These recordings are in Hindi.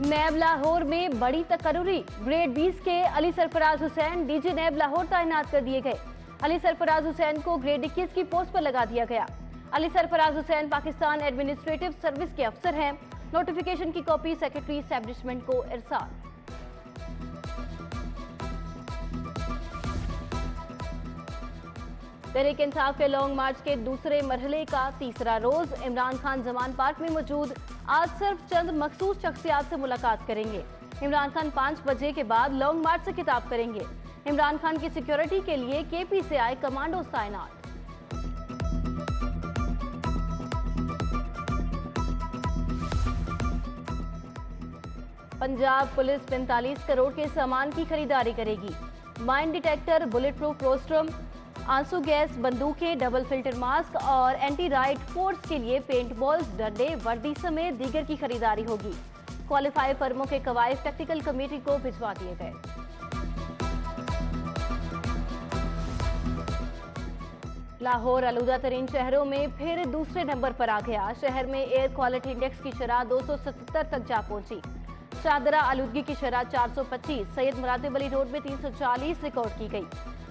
नैब लाहौर में बड़ी तकर्री, ग्रेड 20 के अली सरफराज हुसैन डीजी नैब लाहौर तैनात कर दिए गए। अली सरफराज हुसैन को ग्रेड 21 की पोस्ट पर लगा दिया गया। अली सरफराज हुसैन पाकिस्तान एडमिनिस्ट्रेटिव सर्विस के अफसर हैं। नोटिफिकेशन की कॉपी सेक्रेटरी एस्टैब्लिशमेंट को इरसाल। तहरीक इंसाफ के लॉन्ग मार्च के दूसरे मरहले का तीसरा रोज इमरान खान जमान पार्क में मौजूद आज सिर्फ चंद मखसूस शख्सियात से मुलाकात करेंगे। इमरान खान 5 बजे के बाद लॉन्ग मार्च से खिताब करेंगे। इमरान खान की सिक्योरिटी के लिए केपी से आए कमांडो तैनात। पंजाब पुलिस 45 करोड़ के सामान की खरीदारी करेगी। Mine detector, bullet proof rostrum, आंसू गैस, बंदूकें, डबल फिल्टर मास्क और एंटी राइट फोर्स के लिए पेंट बॉल्स, डंडे, वर्दी समेत दीगर की खरीदारी होगी। क्वालिफाई फर्मों के कवायद टेक्निकल कमेटी को भिजवा दिए गए। लाहौर आलूदा तरीन शहरों में फिर दूसरे नंबर पर आ गया। शहर में एयर क्वालिटी इंडेक्स की शरह 277 तक जा पहुंची। शादरा आलूदगी की शरह 425, सैयद मुरादेब अली रोड में 340 रिकॉर्ड की गई।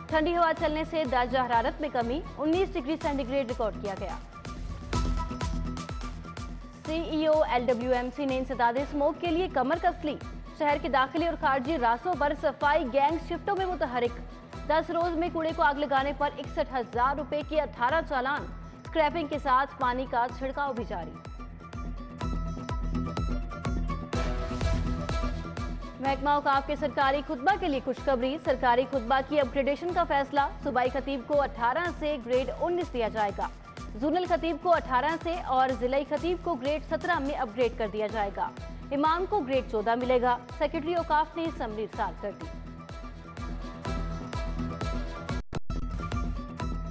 ठंडी हवा चलने से दर्जा हरारत में कमी, 19 डिग्री सेंटीग्रेड रिकॉर्ड किया गया। सीईओ LWMC ने इंसदाद स्मोक के लिए कमर कस ली। शहर के दाखिले और खारजी रास्तों पर सफाई गैंग शिफ्टों में मुतहरिक। 10 रोज में कूड़े को आग लगाने पर 61,000 रुपए के 18 चालान। स्क्रैपिंग के साथ पानी का छिड़काव भी जारी। महकमा औकाफ के सरकारी खुतबा के लिए खुशखबरी। सरकारी खुतबा की अपग्रेडेशन का फैसला। सूबाई खतीब को 18 से ग्रेड 19 दिया जाएगा। जोनल खतीब को 18 से और जिलाई खतीब को ग्रेड 17 में अपग्रेड कर दिया जाएगा। इमाम को ग्रेड 14 मिलेगा। सेक्रेटरी औकाफ ने समरी इरसाल कर दी।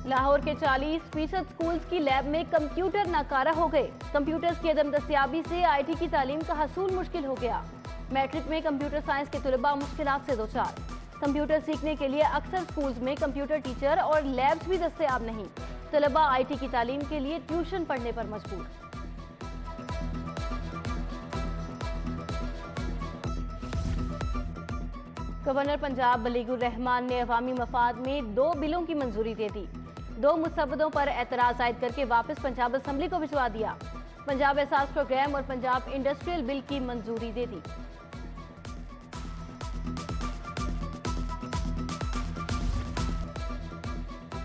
लाहौर के 40% स्कूल की लैब में कंप्यूटर नाकारा हो गए। कंप्यूटर्स की अदम दस्तियाबी से IT की तालीम का हसूल मुश्किल हो गया। मैट्रिक में कंप्यूटर साइंस के तलबा मुश्किलात से दोचार। कंप्यूटर सीखने के लिए अक्सर स्कूल्स में कंप्यूटर टीचर और लैब्स भी दस्तयाब नहीं। तलबा IT की तालीम के लिए ट्यूशन पढ़ने पर मजबूर। गवर्नर पंजाब बलीगुर रहमान ने अवामी मफाद में 2 बिलों की मंजूरी दे दी। 2 मुसवदों पर एतराज आयद करके वापस पंजाब असम्बली को भिजवा दिया। पंजाब एहसास प्रोग्राम और पंजाब इंडस्ट्रियल बिल की मंजूरी दे दी।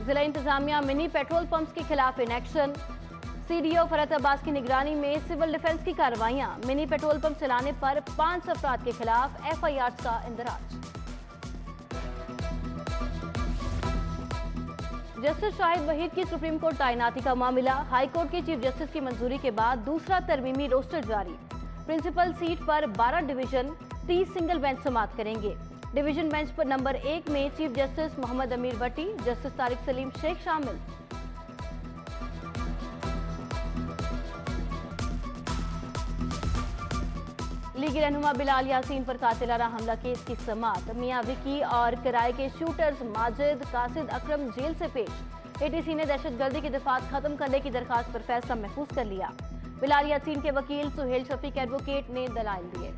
जिला इंतजामिया मिनी पेट्रोल पंप्स के खिलाफ इनएक्शन। CDO फरहत अब्बास की निगरानी में सिविल डिफेंस की कार्रवाइयां। मिनी पेट्रोल पंप चलाने पर 5 अफराद के खिलाफ FIR का इंदराज। जस्टिस शाहिद वहीद की सुप्रीम कोर्ट तैनाती का मामला। हाई कोर्ट के चीफ जस्टिस की मंजूरी के बाद दूसरा तरमीमी रोस्टर जारी। प्रिंसिपल सीट पर 12 डिवीजन, 30 सिंगल बेंच समाप्त करेंगे। डिवीजन बेंच पर नंबर 1 में chief justice Mohammad Amir Bhatti, justice Tariq Saleem, Sheikh शामिल। लीगी रहनुमा बिलाल यासीन पर कातिलाना हमला केस की समाअत। मियां विकी और किराए के शूटर्स माजिद कासिद अकरम जेल से पेश। ATC ने दहशतगर्दी की दफात खत्म करने की दरखास्त पर फैसला महफूज कर लिया। बिलाल यासीन के वकील सुहेल शफी के एडवोकेट ने दलाइल दिए।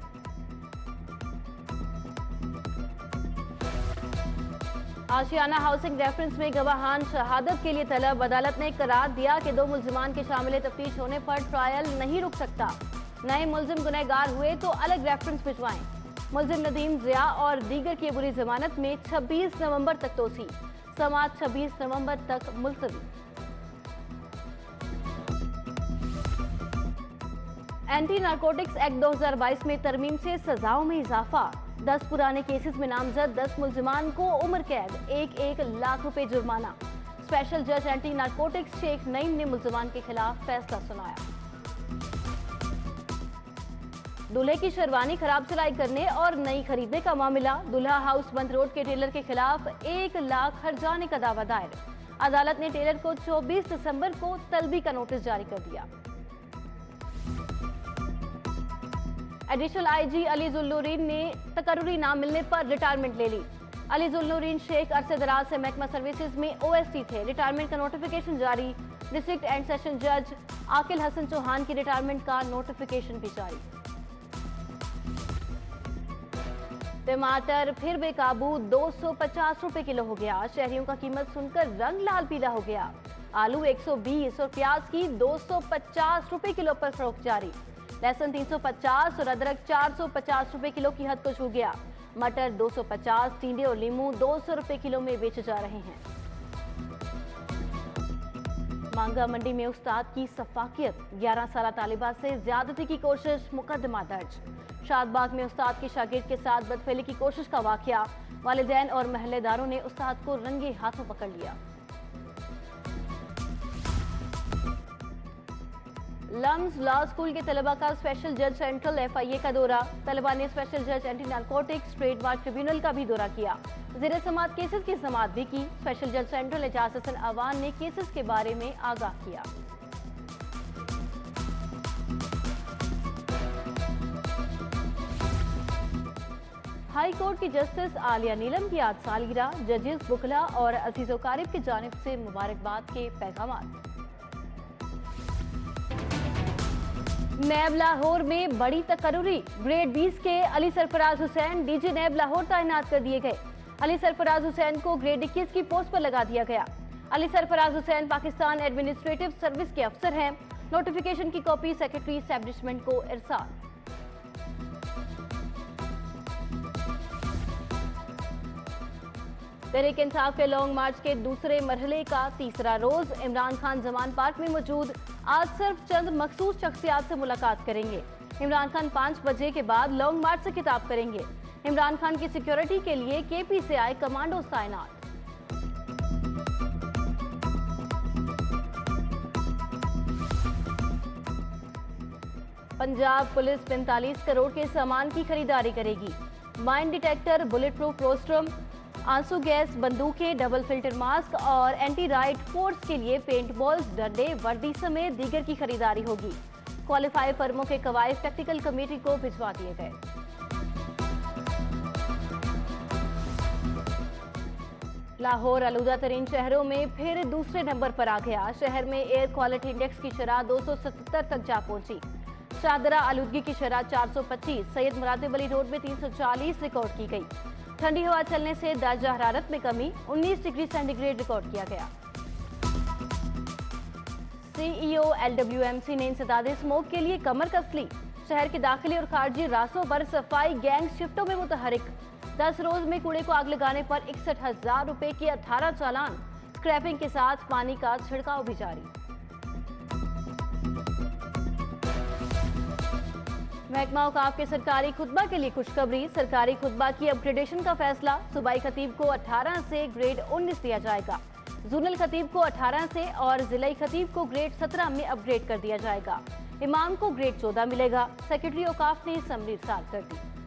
आशियाना हाउसिंग रेफरेंस में गवाहान शहादत के लिए तलब। अदालत ने करार दिया कि 2 मुलजमान के शामिल तफ्तीश होने पर ट्रायल नहीं रुक सकता। नए मुलजिम गुनहगार हुए तो अलग रेफरेंस भिजवाएं। मुलजिम नदीम जिया और दीगर की अबूरी जमानत में 26 नवंबर तक तोसी। समाअत 26 नवंबर तक मुलतवी। एंटी नारकोटिक्स एक्ट 2022 में तरमीम से सजाओं में इजाफा। 10 पुराने केसेस में नामजद 10 मुलजिमान को उम्र कैद, 1-1 लाख रुपए जुर्माना। स्पेशल जज एंटी नारकोटिक्स शेख नईम ने मुलजिमान के खिलाफ फैसला सुनाया। दूल्हे की शेरवानी खराब सिलाई करने और नई खरीदने का मामला। दूल्हा हाउस बंद रोड के टेलर के खिलाफ 1 लाख हर्जाने का दावा दायर। अदालत ने टेलर को 24 दिसंबर को तलबी का नोटिस जारी कर दिया। एडिशनल IG अली जुल्लूरीन ने तकर्री ना मिलने पर रिटायरमेंट ले ली। अली जुल्लूरीन शेख अरशद राज से महकमा सर्विसेज में OST थे। रिटायरमेंट का नोटिफिकेशन जारी। डिस्ट्रिक्ट एंड सेशन जज आकिल हसन चौहान की रिटायरमेंट का नोटिफिकेशन भी जारी। टमाटर फिर बेकाबू 250 रुपए किलो हो गया। शहरियों का कीमत सुनकर रंग लाल पीला हो गया। आलू 120 और प्याज की 250 रुपए किलो पर फरोख्त जारी। लहसुन 350 और अदरक 450 रुपए किलो की हद को छू गया। मटर 250, टिंडे और लीमू 200 रुपए किलो में बेचे जा रहे हैं। मांगा मंडी में उस्ताद की सफाकियत, 11 साला तालिबा से ज्यादती की कोशिश, मुकदमा दर्ज। शादबाग में उस्ताद के शागिर्द के साथ बदफेली की कोशिश का वाकया, वालिदैन और महल्लेदारों ने उस्ताद को रंगे हाथों पकड़ लिया। लम्स लॉ स्कूल के तलबा का स्पेशल जज सेंट्रल एफआईए का दौरा। तलबा ने स्पेशल जज anti narcotics trade mark tribunal का भी दौरा किया। ज़ेरे समाअत केसेस की समाअत भी की। स्पेशल जज सेंट्रल एजाज हसन अवान ने केसेस के बारे में आगाह किया। हाई कोर्ट की जस्टिस आलिया नीलम की आज सालगिरह, जजेस बुकला और अजीज वकारिब की जानिब से मुबारकबाद के पैगाम। नैब लाहौर में बड़ी तकर्री, ग्रेड 20 के अली सरफराज हुसैन डीजी नैब लाहौर तैनात कर दिए गए। अली सरफराज हुसैन को ग्रेड 21 की पोस्ट पर लगा दिया गया। अली सरफराज हुसैन पाकिस्तान एडमिनिस्ट्रेटिव सर्विस के अफसर हैं। नोटिफिकेशन की कॉपी सेक्रेटरी एस्टैब्लिशमेंट को इरसाल। तहरीक इंसाफ के लॉन्ग मार्च के दूसरे मरहले का तीसरा रोज, इमरान खान जमान पार्क में मौजूद। आज सिर्फ चंद मखसूस शख्सियात से मुलाकात करेंगे। इमरान खान 5 बजे के बाद लॉन्ग मार्च से खिताब करेंगे। इमरान खान की सिक्योरिटी के लिए केपी से आए कमांडो तैनात। पंजाब पुलिस 45 करोड़ के सामान की खरीदारी करेगी। Mine detector, bullet proof rostrum, आंसू गैस बंदूकें, डबल फिल्टर मास्क और एंटी राइट फोर्स के लिए पेंट बॉल्स, डंडे, वर्दी समेत दीगर की खरीदारी होगी। क्वालिफाई फर्मों के कवायद टेक्निकल कमेटी को भिजवा दिए गए। लाहौर आलूदा तरीन शहरों में फिर दूसरे नंबर पर आ गया। शहर में एयर क्वालिटी इंडेक्स की शरह 277 तक जा पहुंची। शाहदरा आलूदगी की शरह 425, सैयद मुराद अली रोड में 340 रिकॉर्ड की गई। ठंडी हवा चलने से दर्ज हरारत में कमी, 19 डिग्री सेंटीग्रेड रिकॉर्ड किया गया। सीईओ एलडब्ल्यूएमसी ने इंसदादे स्मोक के लिए कमर कस ली। शहर के दाखिली और खारजी रास्तों पर सफाई गैंग शिफ्टों में मुतहरिक। 10 रोज में कूड़े को आग लगाने पर 61,000 रुपए के 18 चालान। स्क्रैपिंग के साथ पानी का छिड़काव भी जारी। महकमा औकाफ के सरकारी खुतबा के लिए खुशखबरी, सरकारी खुतबा की अपग्रेडेशन का फैसला। सूबाई खतीब को 18 से ग्रेड 19 दिया जाएगा। जोनल खतीब को 18 से और जिलाई खतीब को ग्रेड 17 में अपग्रेड कर दिया जाएगा। इमाम को ग्रेड 14 मिलेगा। सेक्रेटरी औकाफ ने समरी साथ कर दी।